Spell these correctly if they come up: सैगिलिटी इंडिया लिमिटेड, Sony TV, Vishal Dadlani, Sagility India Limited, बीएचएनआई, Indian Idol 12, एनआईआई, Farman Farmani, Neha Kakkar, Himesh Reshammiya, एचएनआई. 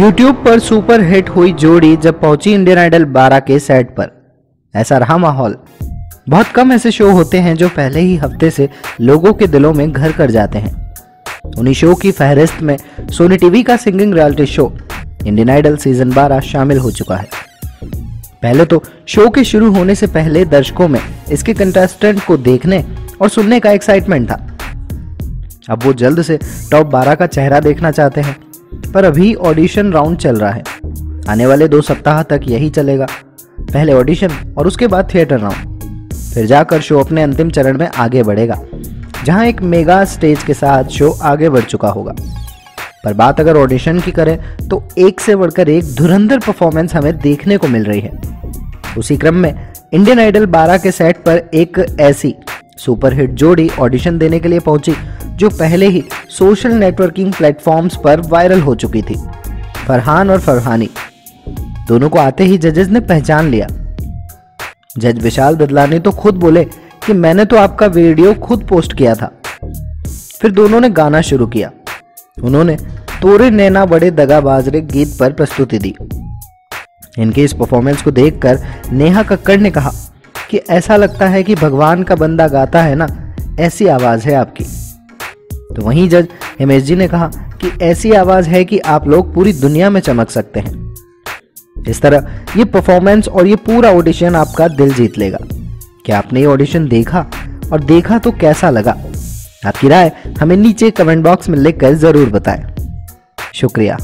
YouTube पर super hit हुई जोड़ी जब पहुंची इंडियन आइडल 12 के सेट पर, ऐसा रहा माहौल। बहुत कम ऐसे शो होते हैं जो पहले ही हफ्ते से लोगों के दिलों में घर कर जाते हैं। उन्हीं शो की फहरिस्त में सोनी टीवी का singing reality show Indian Idol season 12 शामिल हो चुका है। पहले तो शो के शुरू होने से पहले दर्शकों में इसके कंटेस्टेंट को देखने और सुनने का एक्साइटमेंट था। अब वो जल्द से टॉप 12 का चेहरा देखना चाहते हैं, पर अभी ऑडिशन राउंड चल रहा है। आने वाले 2 सप्ताह तक यही चलेगा, पहले ऑडिशन और उसके बाद थिएटर राउंड, फिर जाकर शो अपने अंतिम चरण में आगे बढ़ेगा, जहां एक मेगा स्टेज के साथ शो आगे बढ़ चुका होगा। पर बात अगर ऑडिशन की करें तो एक से बढ़कर एक धुरंधर परफॉर्मेंस हमें देखने को मिल रही है। उसी क्रम में इंडियन आइडल 12 के सेट पर एक ऐसी सुपरहिट जोड़ी ऑडिशन देने के लिए पहुंची जो पहले ही सोशल नेटवर्किंग प्लेटफॉर्म्स पर वायरल हो चुकी थी। फरहान और फरहानी दोनों को आते ही जजेस ने पहचान लिया। जज विशाल ददलानी तो खुद बोले कि मैंने तो आपका वीडियो खुद पोस्ट किया था। फिर दोनों ने गाना शुरू किया। उन्होंने तोरे नैना बड़े दगा बाजरे गीत पर प्रस्तुति दी। इनके इस परफॉर्मेंस को देखकर नेहा कक्कड़ ने कहा कि ऐसा लगता है कि भगवान का बंदा गाता है ना, ऐसी आवाज है आपकी। तो वहीं जज हिमेश जी ने कहा कि ऐसी आवाज है कि आप लोग पूरी दुनिया में चमक सकते हैं। इस तरह ये परफॉर्मेंस और ये पूरा ऑडिशन आपका दिल जीत लेगा। क्या आपने ये ऑडिशन देखा और देखा तो कैसा लगा? आपकी राय हमें नीचे कमेंट बॉक्स में लिखकर जरूर बताएं। शुक्रिया।